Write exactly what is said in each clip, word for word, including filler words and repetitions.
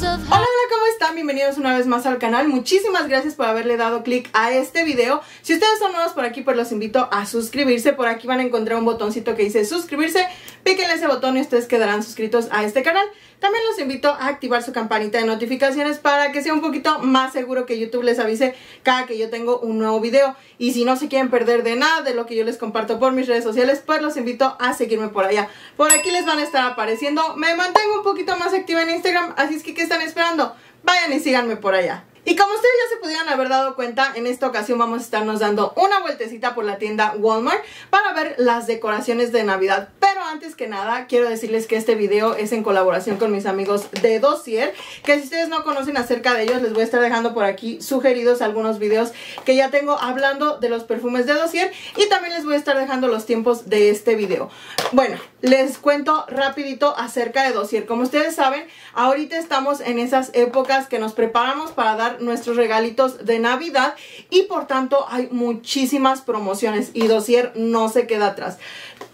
Hola, hola, ¿cómo están? Bienvenidos una vez más al canal. Muchísimas gracias por haberle dado clic a este video. Si ustedes son nuevos por aquí, pues los invito a suscribirse. Por aquí van a encontrar un botoncito que dice suscribirse. Píquenle ese botón y ustedes quedarán suscritos a este canal. También los invito a activar su campanita de notificaciones para que sea un poquito más seguro que YouTube les avise cada que yo tengo un nuevo video. Y si no se quieren perder de nada de lo que yo les comparto por mis redes sociales, pues los invito a seguirme por allá. Por aquí les van a estar apareciendo. Me mantengo un poquito más activa en Instagram, así es que ¿qué están esperando? Vayan y síganme por allá. Y como ustedes ya se pudieron haber dado cuenta, en esta ocasión vamos a estarnos dando una vueltecita por la tienda Walmart para ver las decoraciones de Navidad. Pero antes que nada, quiero decirles que este video es en colaboración con mis amigos de Dossier, que si ustedes no conocen acerca de ellos, les voy a estar dejando por aquí sugeridos algunos videos que ya tengo hablando de los perfumes de Dossier, y también les voy a estar dejando los tiempos de este video. Bueno, les cuento rapidito acerca de Dossier. Como ustedes saben, ahorita estamos en esas épocas que nos preparamos para dar nuestros regalitos de Navidad, y por tanto hay muchísimas promociones y Dossier no se queda atrás.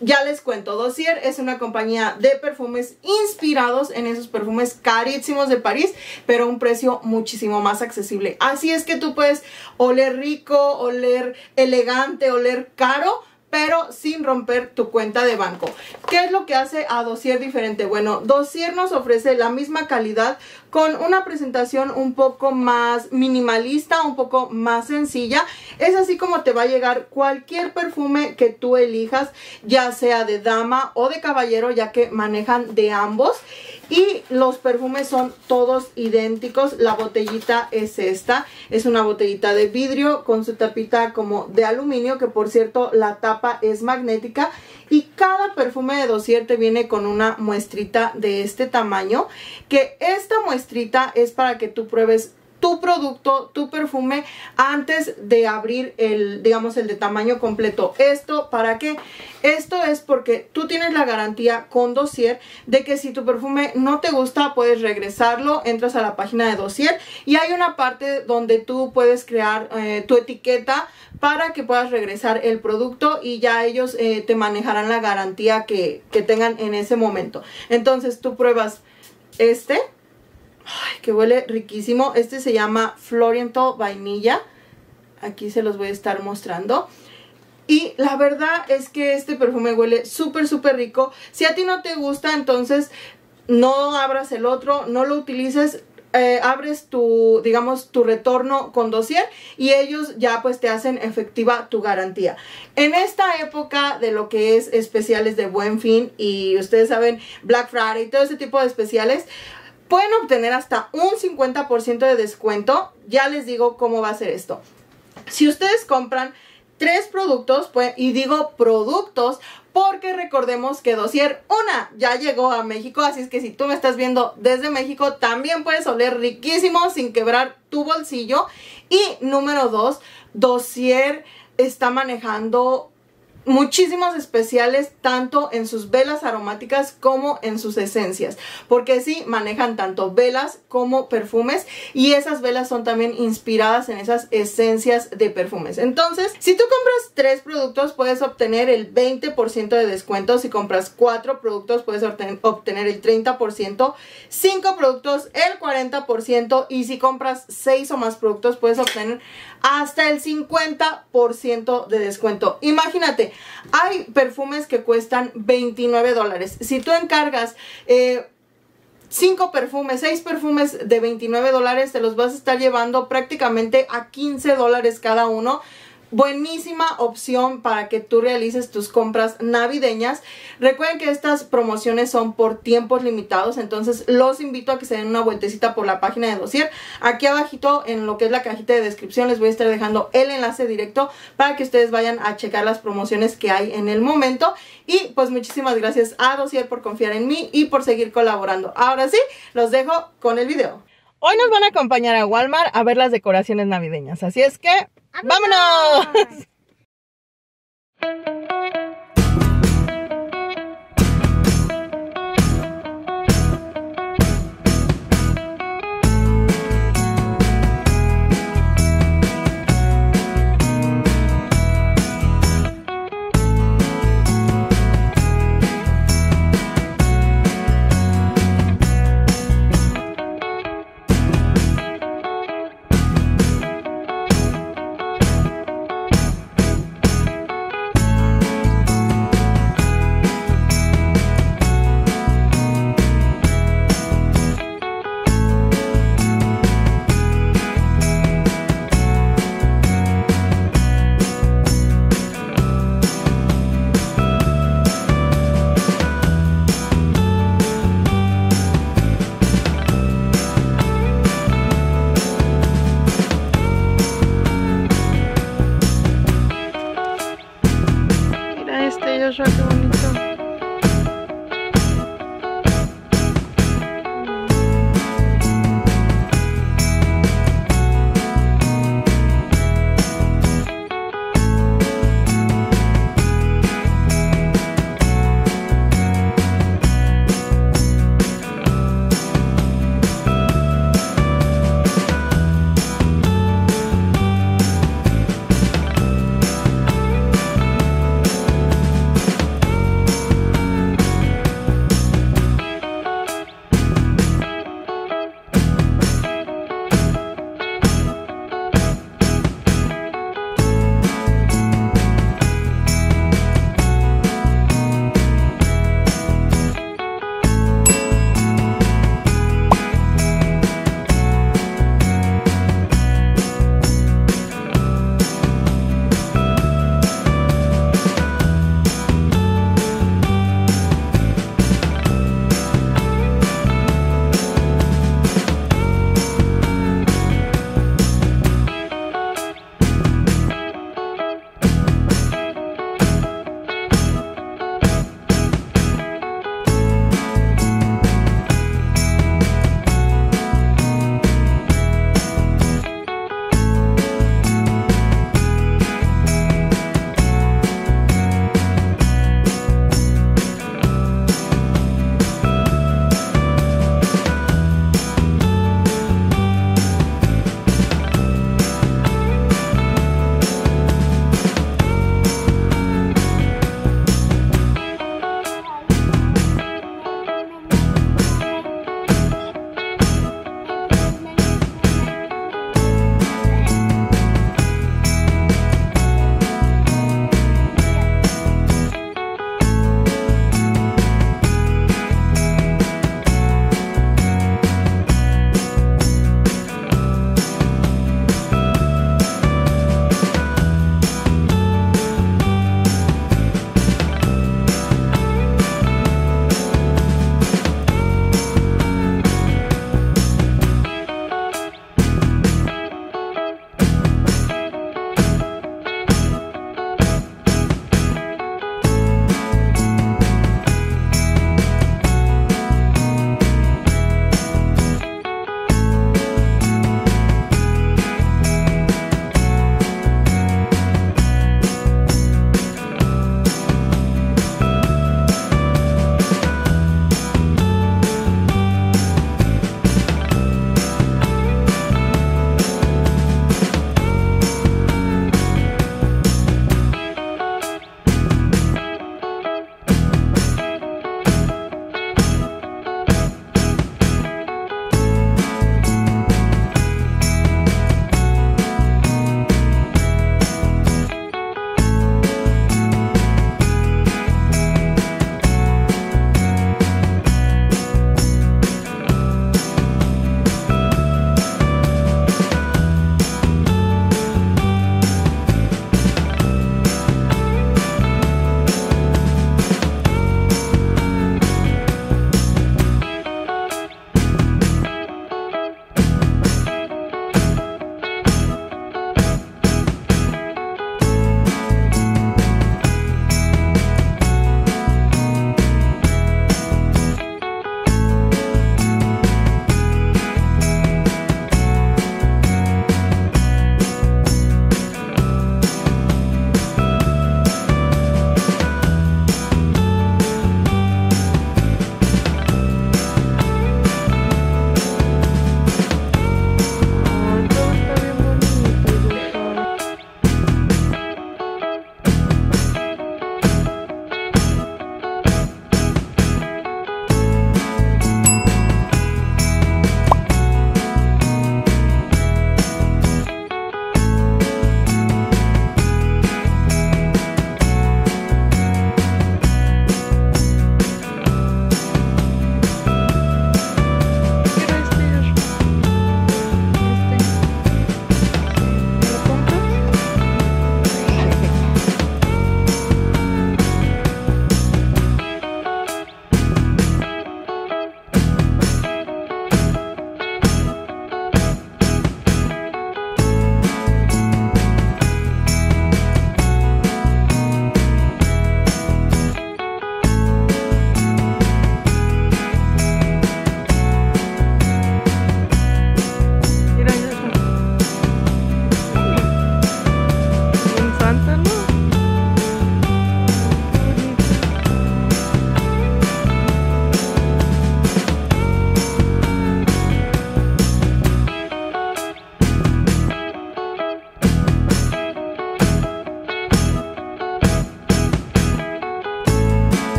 Ya les cuento, Dossier es una compañía de perfumes inspirados en esos perfumes carísimos de París, pero a un precio muchísimo más accesible. Así es que tú puedes oler rico, oler elegante, oler caro, pero sin romper tu cuenta de banco. ¿Qué es lo que hace a Dossier diferente? Bueno, Dossier nos ofrece la misma calidad con una presentación un poco más minimalista, un poco más sencilla. Es así como te va a llegar cualquier perfume que tú elijas, ya sea de dama o de caballero, ya que manejan de ambos. Y los perfumes son todos idénticos. La botellita es esta. Es una botellita de vidrio con su tapita como de aluminio, que por cierto la tapa es magnética. Y cada perfume de Dossier te viene con una muestrita de este tamaño, que esta muestrita es para que tú pruebes tu producto, tu perfume, antes de abrir el, digamos, el de tamaño completo. ¿Esto para qué? Esto es porque tú tienes la garantía con Dossier de que si tu perfume no te gusta, puedes regresarlo, entras a la página de Dossier y hay una parte donde tú puedes crear eh, tu etiqueta para que puedas regresar el producto, y ya ellos eh, te manejarán la garantía que, que tengan en ese momento. Entonces tú pruebas este. Ay, que huele riquísimo. Este se llama Floriento Vainilla. Aquí se los voy a estar mostrando. Y la verdad es que este perfume huele súper, súper rico. Si a ti no te gusta, entonces no abras el otro, no lo utilices. Eh, abres tu, digamos, tu retorno con Dossier y ellos ya pues te hacen efectiva tu garantía. En esta época de lo que es especiales de Buen Fin, y ustedes saben, Black Friday y todo ese tipo de especiales, pueden obtener hasta un cincuenta por ciento de descuento. Ya les digo cómo va a ser esto. Si ustedes compran tres productos, pues, y digo productos, porque recordemos que Dossier una ya llegó a México, así es que si tú me estás viendo desde México, también puedes oler riquísimo sin quebrar tu bolsillo. Y número dos, Dossier está manejando muchísimos especiales tanto en sus velas aromáticas como en sus esencias, porque sí manejan tanto velas como perfumes, y esas velas son también inspiradas en esas esencias de perfumes. Entonces, si tú compras tres productos puedes obtener el veinte por ciento de descuento, si compras cuatro productos puedes obtener el treinta por ciento, cinco productos el cuarenta por ciento, y si compras seis o más productos puedes obtener hasta el cincuenta por ciento de descuento. Imagínate, hay perfumes que cuestan veintinueve dólares. Si tú encargas eh, cinco perfumes, seis perfumes de veintinueve dólares, te los vas a estar llevando prácticamente a quince dólares cada uno. Buenísima opción para que tú realices tus compras navideñas. Recuerden que estas promociones son por tiempos limitados, entonces los invito a que se den una vueltecita por la página de Dossier. Aquí abajito en lo que es la cajita de descripción les voy a estar dejando el enlace directo para que ustedes vayan a checar las promociones que hay en el momento. Y pues muchísimas gracias a Dossier por confiar en mí y por seguir colaborando. Ahora sí, los dejo con el video. Hoy nos van a acompañar a Walmart a ver las decoraciones navideñas, así es que ¡vámonos! Pleasure, everyone.